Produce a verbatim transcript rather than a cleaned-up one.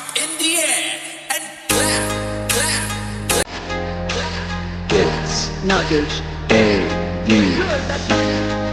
up in the air and clap, clap, clap. It's Nagesh A D